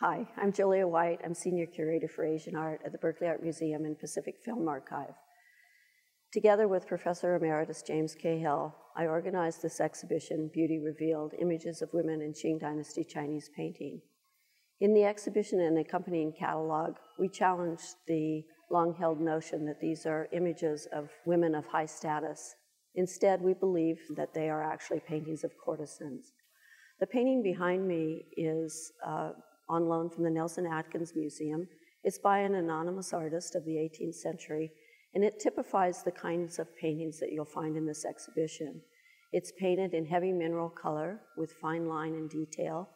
Hi, I'm Julia White. I'm Senior Curator for Asian Art at the Berkeley Art Museum and Pacific Film Archive. Together with Professor Emeritus James Cahill, I organized this exhibition, Beauty Revealed, Images of Women in Qing Dynasty Chinese Painting. In the exhibition and accompanying catalog, we challenged the long-held notion that these are images of women of high status. Instead, we believe that they are actually paintings of courtesans. The painting behind me is on loan from the Nelson-Atkins Museum. It's by an anonymous artist of the 18th century, and it typifies the kinds of paintings that you'll find in this exhibition. It's painted in heavy mineral color with fine line and detail,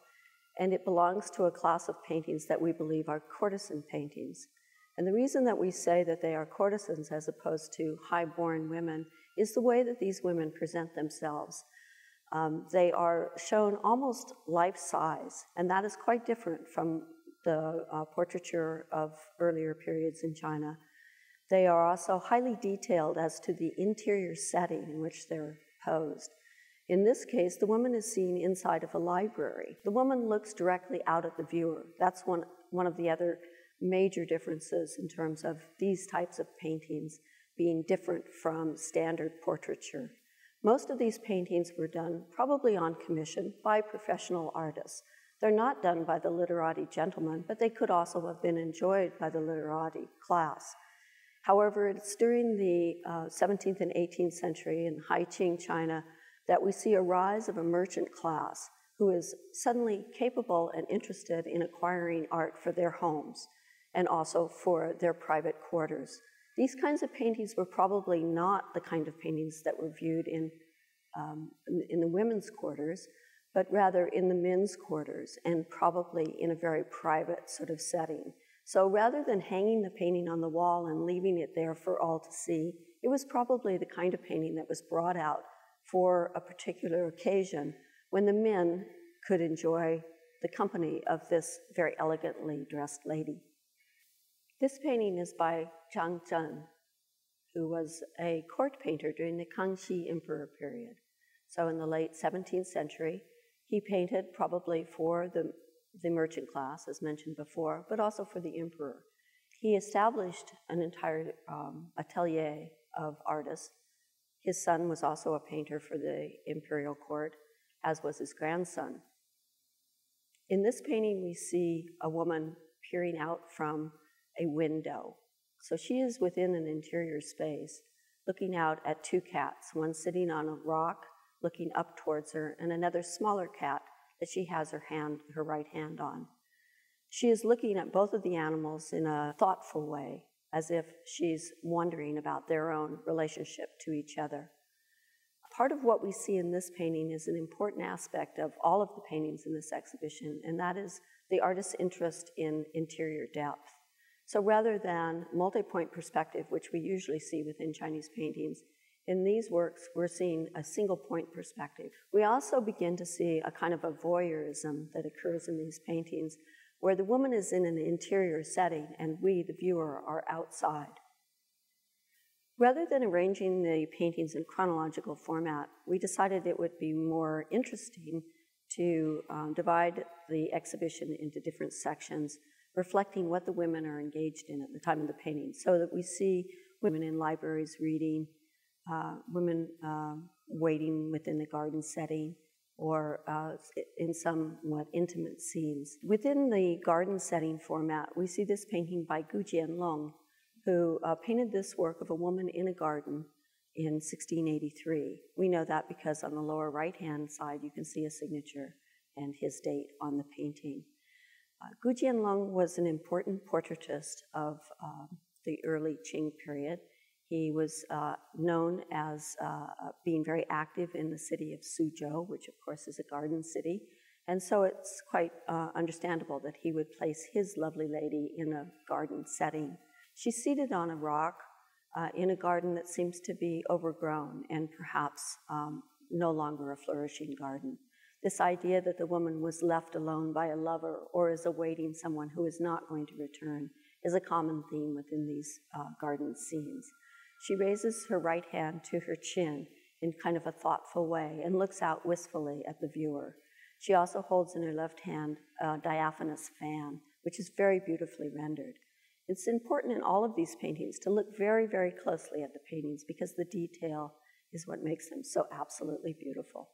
and it belongs to a class of paintings that we believe are courtesan paintings. And the reason that we say that they are courtesans as opposed to high-born women is the way that these women present themselves. They are shown almost life-size, and that is quite different from the portraiture of earlier periods in China. They are also highly detailed as to the interior setting in which they're posed. In this case, the woman is seen inside of a library. The woman looks directly out at the viewer. That's one of the other major differences in terms of these types of paintings being different from standard portraiture. Most of these paintings were done probably on commission by professional artists. They're not done by the literati gentlemen, but they could also have been enjoyed by the literati class. However, it's during the 17th and 18th century in Haiqing, China, that we see a rise of a merchant class who is suddenly capable and interested in acquiring art for their homes and also for their private quarters. These kinds of paintings were probably not the kind of paintings that were viewed in the women's quarters, but rather in the men's quarters and probably in a very private sort of setting. So rather than hanging the painting on the wall and leaving it there for all to see, it was probably the kind of painting that was brought out for a particular occasion when the men could enjoy the company of this very elegantly dressed lady. This painting is by Chang Chun, who was a court painter during the Kangxi Emperor period. So in the late 17th century, he painted probably for the merchant class, as mentioned before, but also for the emperor. He established an entire atelier of artists. His son was also a painter for the imperial court, as was his grandson. In this painting, we see a woman peering out from a window. So she is within an interior space, looking out at two cats, one sitting on a rock, looking up towards her, and another smaller cat that she has her right hand on. She is looking at both of the animals in a thoughtful way, as if she's wondering about their own relationship to each other. Part of what we see in this painting is an important aspect of all of the paintings in this exhibition, and that is the artist's interest in interior depth. So rather than multi-point perspective, which we usually see within Chinese paintings, in these works, we're seeing a single point perspective. We also begin to see a kind of a voyeurism that occurs in these paintings, where the woman is in an interior setting and we, the viewer, are outside. Rather than arranging the paintings in chronological format, we decided it would be more interesting to divide the exhibition into different sections, reflecting what the women are engaged in at the time of the painting, so that we see women in libraries reading, women waiting within the garden setting, or in somewhat intimate scenes. Within the garden setting format, we see this painting by Gu Jianlong, who painted this work of a woman in a garden in 1683. We know that because on the lower right-hand side, you can see a signature and his date on the painting. Gu Jianlong was an important portraitist of the early Qing period. He was known as being very active in the city of Suzhou, which of course is a garden city. And so it's quite understandable that he would place his lovely lady in a garden setting. She's seated on a rock in a garden that seems to be overgrown and perhaps no longer a flourishing garden. This idea that the woman was left alone by a lover or is awaiting someone who is not going to return is a common theme within these garden scenes. She raises her right hand to her chin in kind of a thoughtful way and looks out wistfully at the viewer. She also holds in her left hand a diaphanous fan, which is very beautifully rendered. It's important in all of these paintings to look very, very closely at the paintings because the detail is what makes them so absolutely beautiful.